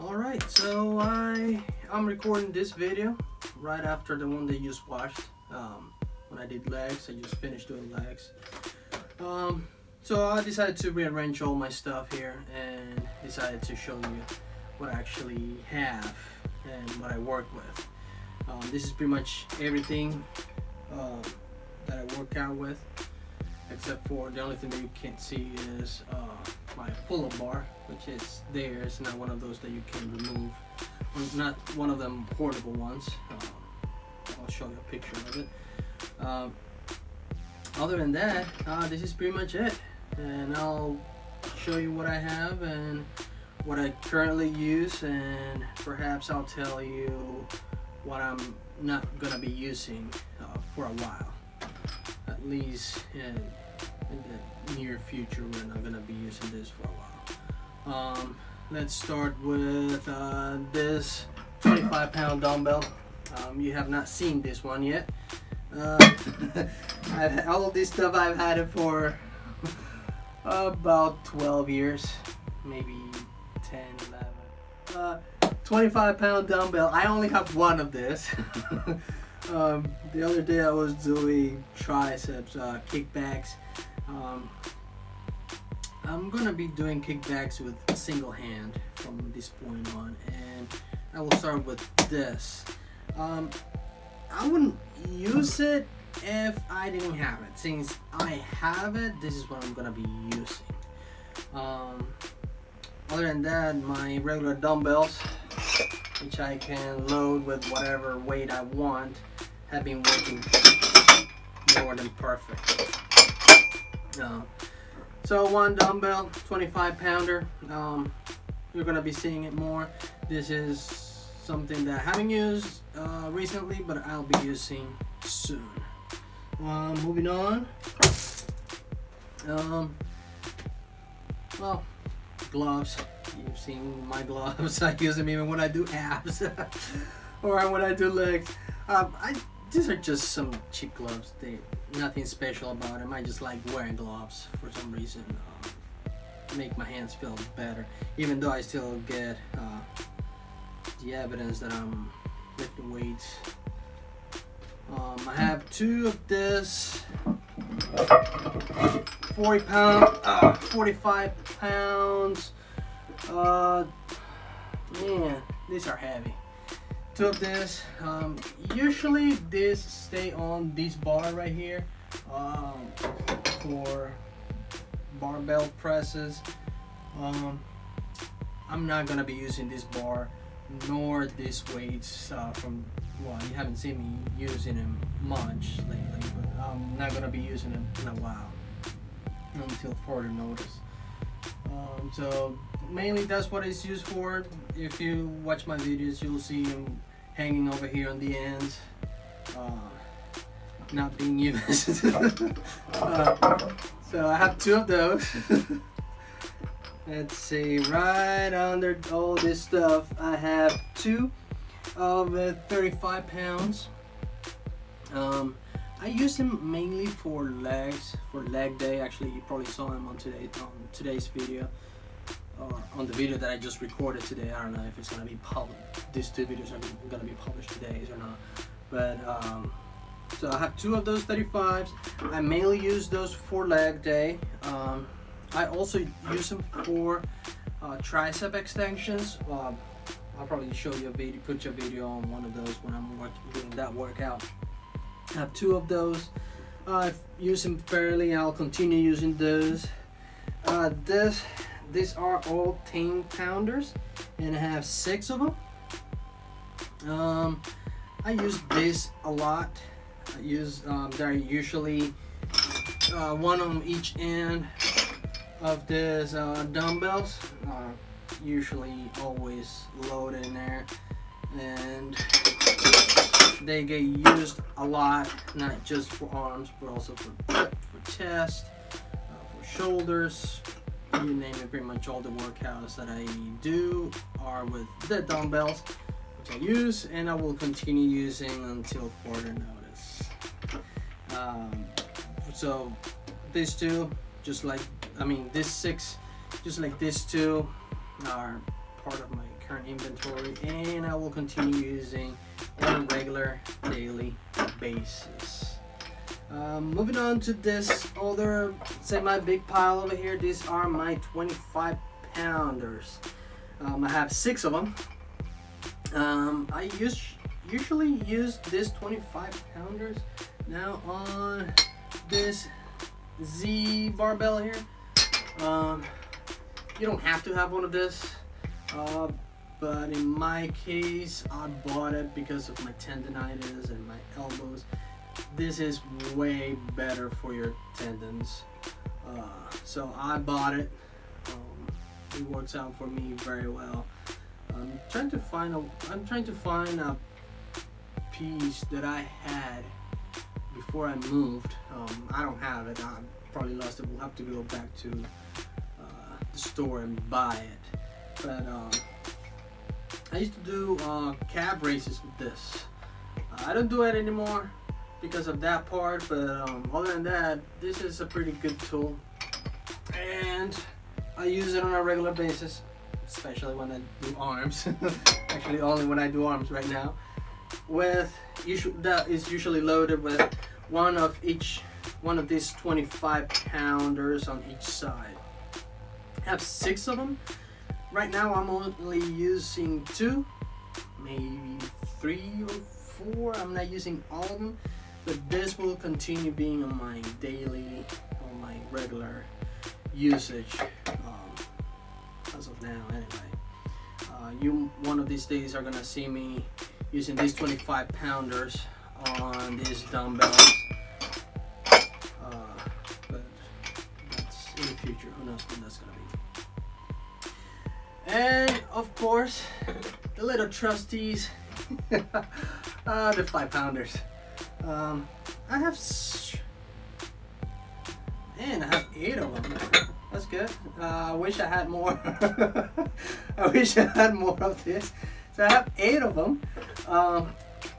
Alright, so I'm recording this video right after the one that you just watched. When I did legs, I just finished doing legs. So I decided to rearrange all my stuff here and decided to show you what I actually have and what I work with. This is pretty much everything that I work out with, except for the only thing that you can't see is my pull-up bar, which is there. It's not one of those that you can remove. It's not one of them portable ones. I'll show you a picture of it. Other than that, this is pretty much it, and I'll show you what I have and what I currently use, and perhaps I'll tell you what I'm not gonna be using for a while, at least in the near future. We're not gonna be using this for a while. Let's start with this 25-pound dumbbell. You have not seen this one yet. All this stuff, I've had it for about 12 years, maybe 10, 11. 25-pound dumbbell. I only have one of this. The other day I was doing triceps, kickbacks. I'm gonna be doing kickbacks with a single hand from this point on, and I will start with this. I wouldn't use it if I didn't have it. Since I have it, this is what I'm gonna be using. Other than that, my regular dumbbells, which I can load with whatever weight I want, have been working more than perfect. So one dumbbell, 25-pounder. You're gonna be seeing it more. This is something that I haven't used recently, but I'll be using soon. Moving on, well, gloves. You've seen my gloves. I use them even when I do abs or when I do legs. These are just some cheap gloves. Nothing special about them. I just like wearing gloves for some reason. Make my hands feel better, even though I still get the evidence that I'm lifting weights. I have two of this 45 pounds. Man, these are heavy. Two of this. Usually these stay on this bar right here for barbell presses. I'm not gonna be using this bar nor these weights from, well, you haven't seen me using them much lately, but I'm not gonna be using them in a while until further notice. So mainly that's what it's used for. If you watch my videos, you'll see them hanging over here on the ends, not being used. So I have two of those. Let's see, right under all this stuff, I have two of 35 pounds. I use them mainly for legs, for leg day. Actually, you probably saw them on today's video, or on the video that I just recorded today. I don't know if it's gonna be published. These two videos are gonna be published today or not. But so I have two of those 35s. I mainly use those for leg day. I also use them for tricep extensions. I'll probably show you a video, put your video on one of those when I'm doing that workout. I have two of those. I use them fairly. I'll continue using those. These are all 10-pounders, and I have six of them. I use this a lot. I use they're usually one on each end of this dumbbells, usually always loaded in there, and they get used a lot, not just for arms but also for chest, for shoulders, you name it. Pretty much all the workouts that I do are with the dumbbells, which I use, and I will continue using until further notice. So these two, just like these six, just like these two, are part of my current inventory, and I will continue using on a regular daily basis. Moving on to this other semi-big pile over here. These are my 25 pounders. I have 6 of them. I usually use this 25 pounders now on this Z barbell here. You don't have to have one of this, but in my case I bought it because of my tendonitis and my elbows. This is way better for your tendons, so I bought it. It works out for me very well. I'm trying to find a piece that I had before I moved. I don't have it. I probably lost it. We'll have to go back to the store and buy it. But I used to do cab races with this. I don't do it anymore because of that part, but other than that, this is a pretty good tool, and I use it on a regular basis, especially when I do arms. Actually, only when I do arms right now. That is usually loaded with one of these 25 pounders on each side. I have 6 of them. Right now I'm only using 2, maybe 3 or 4. I'm not using all of them, but this will continue being on my daily, on my regular usage as of now anyway. One of these days are gonna see me using these 25 pounders on these dumbbells, but that's in the future. Who knows when that's gonna be. And of course, the little trusties, the 5 pounders. I have, man, I have 8 of them. That's good. I wish I had more. I wish I had more of this. So I have 8 of them.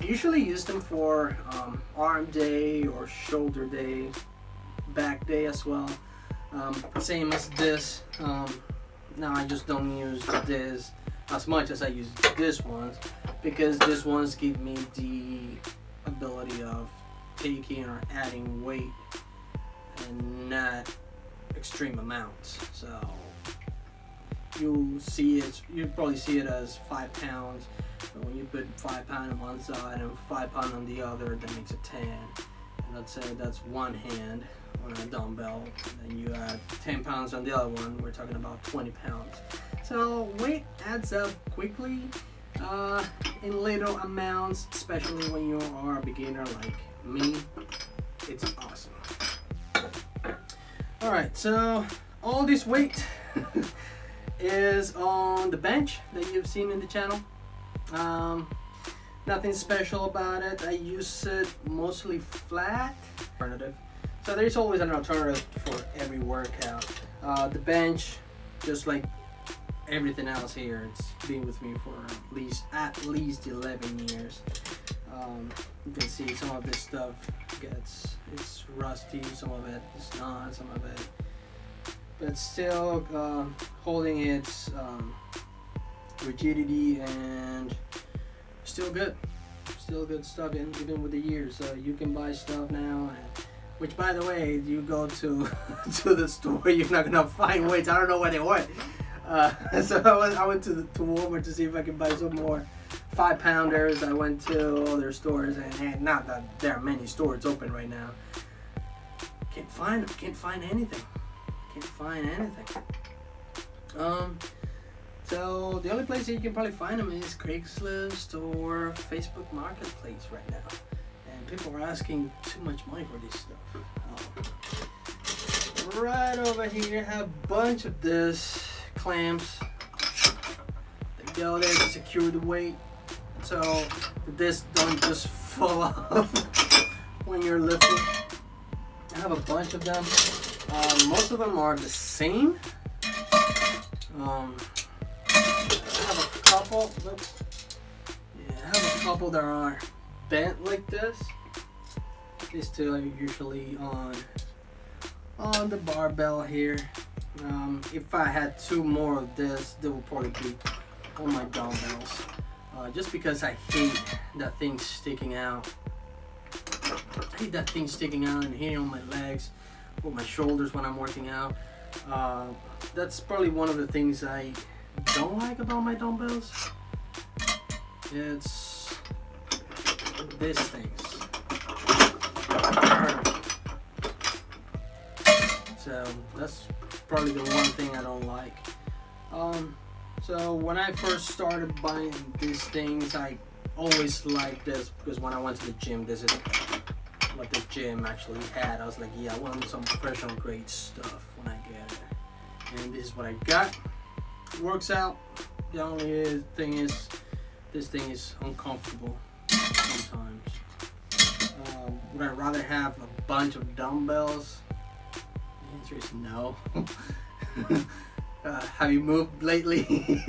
Usually use them for arm day or shoulder day, back day as well. Same as this. Now I just don't use this as much as I use this ones, because these ones give me the ability of taking or adding weight and not extreme amounts. So you probably see it as 5 pounds. But when you put 5 pounds on one side and 5 pounds on the other, that makes a 10. And let's say that's one hand on a dumbbell, and then you add 10 pounds on the other one, we're talking about 20 pounds. So weight adds up quickly in little amounts, especially when you are a beginner like me. It's awesome. Alright, so all this weight is on the bench that you've seen in the channel. Nothing special about it. I use it mostly flat. Alternative. So there's always an alternative for every workout. The bench, just like everything else here, it's been with me for at least 11 years. You can see some of this stuff it's rusty, some of it is not, some of it, but still holding its rigidity, and still good stuff, and even with the years. So you can buy stuff now, and, which by the way, you go to to the store, you're not gonna find weights. I don't know where they went. So I went to Walmart to see if I could buy some more 5 pounders. I went to other stores, and not that there are many stores open right now. Can't find anything. So the only place that you can probably find them is Craigslist or Facebook Marketplace right now, and people are asking too much money for this stuff. Right over here, I have a bunch of this clamps. They go there to secure the weight, so the discs don't just fall off when you're lifting. I have a bunch of them. Most of them are the same. I have a couple that are bent like this. These 2 are usually on the barbell here. If I had 2 more of this, they would probably be on my dumbbells just because I hate that thing sticking out. I hate that thing sticking out and hitting on my legs or my shoulders when I'm working out. That's probably one of the things I don't like about my dumbbells. It's these things. So that's probably the one thing I don't like. So when I first started buying these things, I always liked this because when I went to the gym, this is what the gym actually had. I was like, yeah, I want some professional grade stuff when I get it. And this is what I got. It works out. The only thing is, this thing is uncomfortable sometimes. Would I rather have a bunch of dumbbells? The answer is no. Have you moved lately?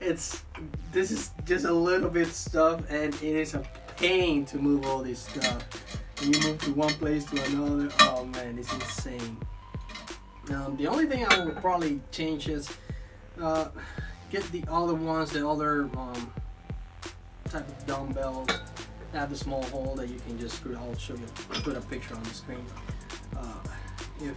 This is just a little bit stuff, and it is a pain to move all this stuff. When you move to one place to another, oh man, it's insane. The only thing I will probably change is get the other ones, the other type of dumbbells that have the small hole that you can just screw. I'll show you, put a picture on the screen. If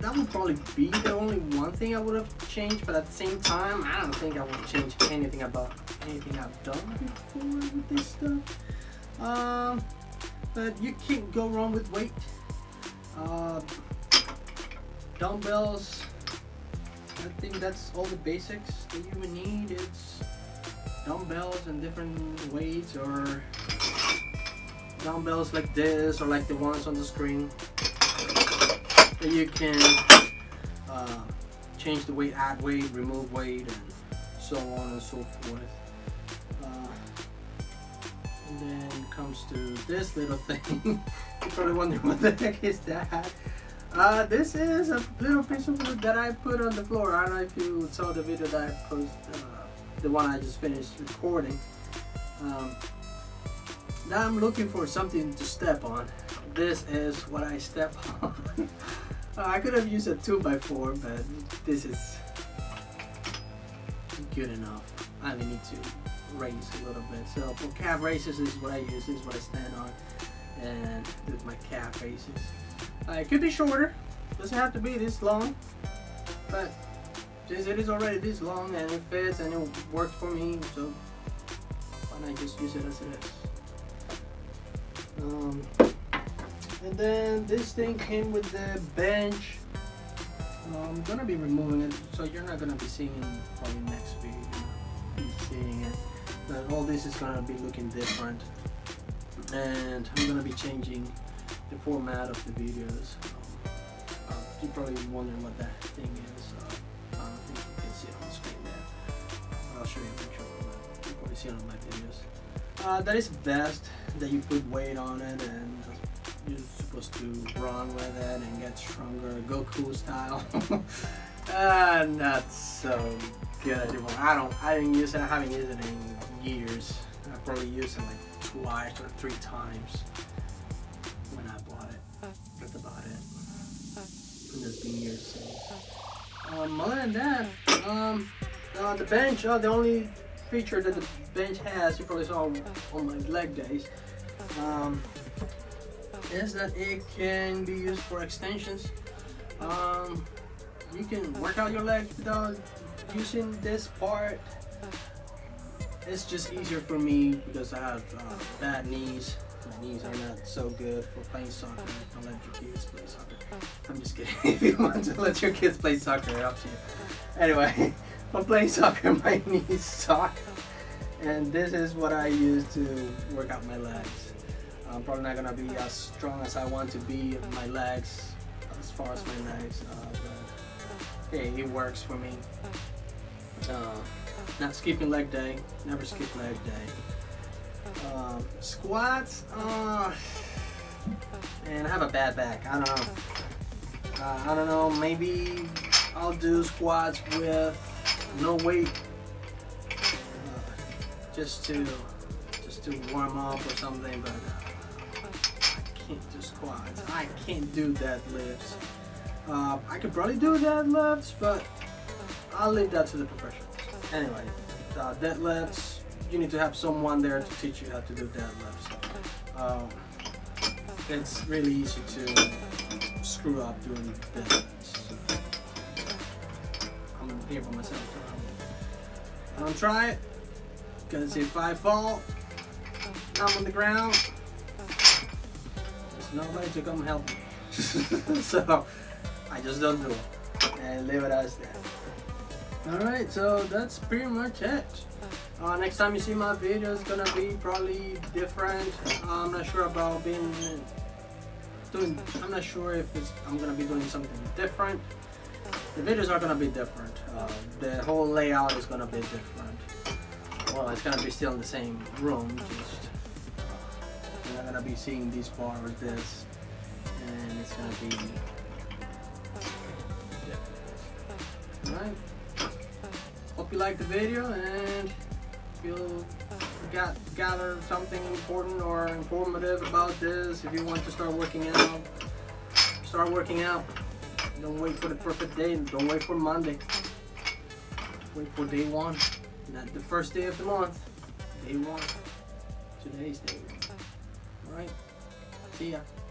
that would probably be the only one thing I would have changed, but at the same time, I don't think I would change anything about anything I've done before with this stuff. But you can't go wrong with weight. Dumbbells, I think that's all the basics that you would need. It's dumbbells and different weights, or dumbbells like this, or like the ones on the screen, that you can change the weight, add weight, remove weight, and so on and so forth. And then it comes to this little thing. You're probably wondering what the heck is that. This is a little piece of wood that I put on the floor. I don't know if you saw the video that I posted, the one I just finished recording. Now I'm looking for something to step on. This is what I step on. I could have used a 2x4, but this is good enough. I only need to raise a little bit. So for calf raises, this is what I use, this is what I stand on, and do my calf raises. It could be shorter, doesn't have to be this long, but since it is already this long and it fits and it works for me, so why not just use it as it is. And then this thing came with the bench. I'm gonna be removing it, so you're not gonna be seeing it probably next video. You're not seeing it, but all this is gonna be looking different, and I'm gonna be changing the format of the videos. You're probably wondering what that thing is. I don't think you can see it on the screen there. I'll show you a picture of that. You probably see it on my videos. That is best that you put weight on it, and you're supposed to run with it and get stronger, Goku style. Not so good anymore. I didn't use it. I haven't used it in years. I probably used it like twice or three times when I bought it. That's about it. And that's been years since. Other than that, the bench. The only feature that the bench has, you probably saw on my leg days, is that it can be used for extensions. You can work out your legs without using this part. It's just easier for me because I have bad knees. My knees are not so good for playing soccer. Don't let your kids play soccer. I'm just kidding. If you want to let your kids play soccer, it helps you. Anyway, I'm playing soccer, my knees suck, and this is what I use to work out my legs. I'm probably not gonna be as strong as I want to be in my legs, as far as my legs, but hey, it works for me. Not skipping leg day, never skip leg day. Squats, and I have a bad back. I don't know. I don't know. Maybe I'll do squats with no weight, just to warm up or something. But I can't do squats. I can't do deadlifts. I could probably do deadlifts, but I'll leave that to the professionals. Anyway, deadlifts, you need to have someone there to teach you how to do deadlifts. It's really easy to screw up doing deadlifts. I'm here by myself. I don't try it, because if I fall, I'm on the ground, there's nobody to come help me. So I just don't do it and leave it as that. Alright, so that's pretty much it. Next time you see my video, it's gonna be probably different. I'm not sure about I'm not sure if I'm gonna be doing something different. The videos are gonna be different. The whole layout is gonna be different. Well, it's gonna be still in the same room, just you're not gonna be seeing this part with this, and it's gonna be different. Alright. Hope you liked the video, and if you gather something important or informative about this, if you want to start working out, start working out. Don't wait for the perfect day. Don't wait for Monday. Wait for day one. Not the first day of the month. Day one. Today's day one. Alright. See ya.